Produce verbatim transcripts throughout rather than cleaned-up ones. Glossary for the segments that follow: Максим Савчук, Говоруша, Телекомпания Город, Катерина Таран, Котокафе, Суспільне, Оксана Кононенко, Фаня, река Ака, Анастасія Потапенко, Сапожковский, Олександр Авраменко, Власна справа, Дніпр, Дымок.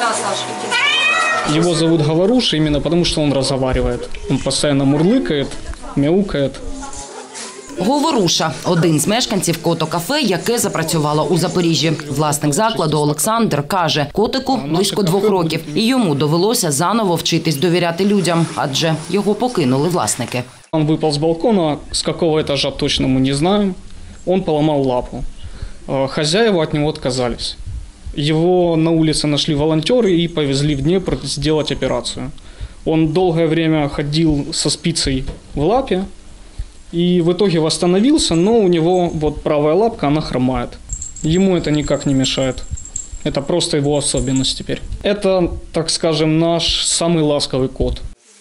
Да, Саша. Его зовут Говоруша именно потому, что он разговаривает. Он постоянно мурлыкает, мяукает. Говоруша – один з мешканців Котокафе, яке запрацювало у Запоріжжі. Власник закладу Олександр каже, котику близько двох років. І йому довелося заново вчитись довіряти людям, адже його покинули власники. Він випав з балкона, з якого етажа точно ми не знаємо. Він поламав лапу. Хазяїва від нього відказались. Його на вулиці знайшли волонтери і повезли в Дніпр зробити операцію. Він довге час ходив зі спицею в лапі. И в итоге восстановился, но у него вот правая лапка, она хромает. Ему это никак не мешает. Это просто его особенность теперь. Это, так скажем, наш самый ласковый кот.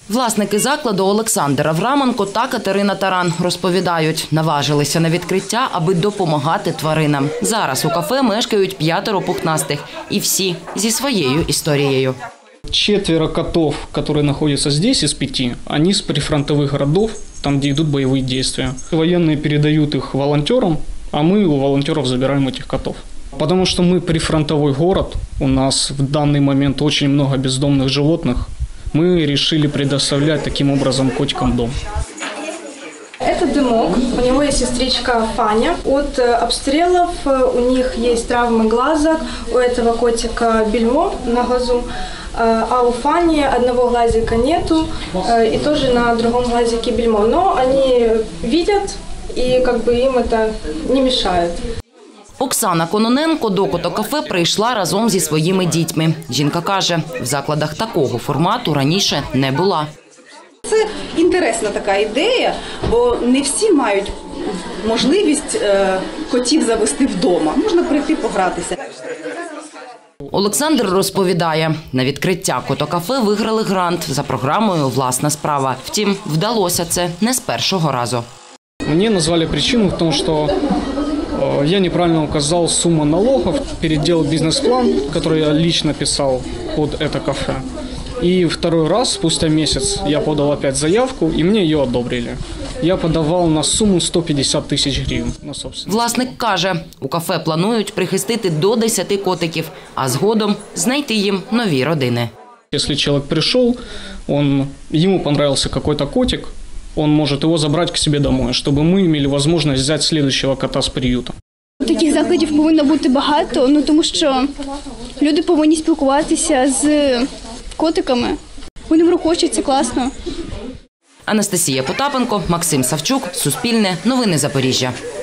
Власники закладу Олександр Авраменко та Катерина Таран розповідають, наважилися на відкриття, аби допомагати тваринам. Зараз у кафе мешкають п'ятеро пухнастих. І всі зі своєю історією. Четверо котов, которые находятся здесь, из пяти, они с прифронтовых городов, там, где идут боевые действия. Военные передают их волонтерам, а мы у волонтеров забираем этих котов. Потому что мы прифронтовой город, у нас в данный момент очень много бездомных животных. Мы решили предоставлять таким образом котикам дом. Это Дымок, у него есть сестричка Фаня. От обстрелов у них есть травмы глазок, у этого котика бельмо на глазу. А у Фани одного глазика нету, и тоже на другом глазике бельмо. Но они видят, и как бы им это не мешает. Оксана Кононенко до Котокафе прийшла разом зі своїми дітьми. Жінка каже, в закладах такого формату раніше не була. Це інтересна така ідея, бо не всі мають можливість котів завести вдома. Можна прийти погратися. Олександр розповідає, на відкриття Котокафе виграли грант за програмою «Власна справа». Втім, вдалося це не з першого разу. Мені назвали причину в тому, що я неправильно вказав суму налогів, переділив бізнес-план, який я лично писав під це кафе. И второй раз, спустя месяц, я подал опять заявку, и мне ее одобрили. Я подавал на сумму сто пятьдесят тысяч гривен. Власник каже, у кафе планують прихистити до десяти котиків, а згодом знайти їм нові родини. Если человек пришел, он, ему понравился какой-то котик, он может его забрать к себе домой, чтобы мы имели возможность взять следующего кота с приюта. Таких закладів повинно бути багато, ну, тому що люди повинні спілкуватися з котиками. Вони мрухочуться, класно. Анастасія Потапенко, Максим Савчук, Суспільне, новини Запоріжжя.